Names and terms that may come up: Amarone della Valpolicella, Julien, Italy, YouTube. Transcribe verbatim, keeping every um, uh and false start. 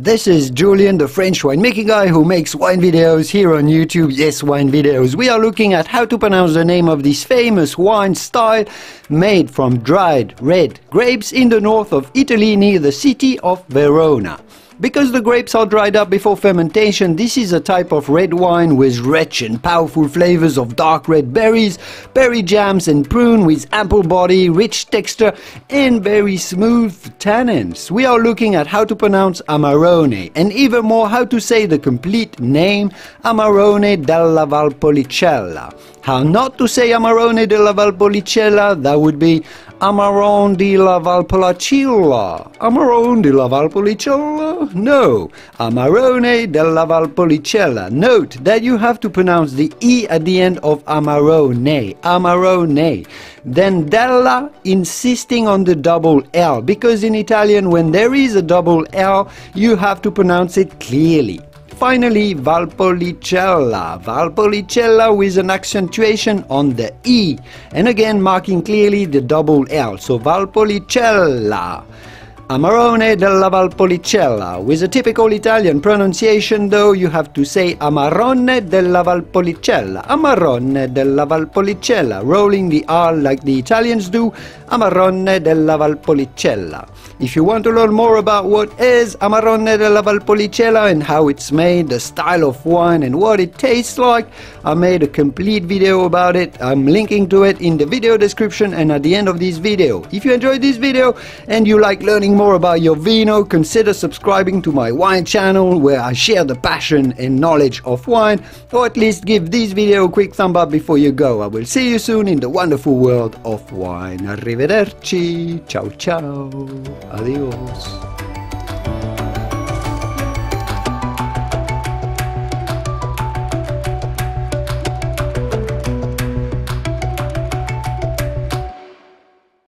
This is Julien, the French winemaking guy who makes wine videos here on YouTube. Yes, wine videos. We are looking at how to pronounce the name of this famous wine style made from dried red grapes in the north of Italy near the city of Verona. Because the grapes are dried up before fermentation, this is a type of red wine with rich and powerful flavors of dark red berries, berry jams and prune with ample body, rich texture and very smooth tannins. We are looking at how to pronounce Amarone and even more how to say the complete name Amarone della Valpolicella. How not to say Amarone della Valpolicella, that would be Amarone della Valpolicella. Amarone della Valpolicella? No, Amarone della Valpolicella. Note that you have to pronounce the E at the end of Amarone, Amarone. Then della, insisting on the double L, because in Italian when there is a double L, you have to pronounce it clearly. Finally, Valpolicella, Valpolicella with an accentuation on the E, and again marking clearly the double L, so Valpolicella. Amarone della Valpolicella. With a typical Italian pronunciation though, you have to say Amarone della Valpolicella, Amarone della Valpolicella, rolling the R like the Italians do, Amarone della Valpolicella. If you want to learn more about what is Amarone della Valpolicella and how it's made, the style of wine and what it tastes like, I made a complete video about it. I'm linking to it in the video description and at the end of this video. If you enjoyed this video and you like learning more about your vino, consider subscribing to my wine channel where I share the passion and knowledge of wine, or at least give this video a quick thumb up before you go. I will see you soon in the wonderful world of wine. Arrivederci, ciao ciao, adios.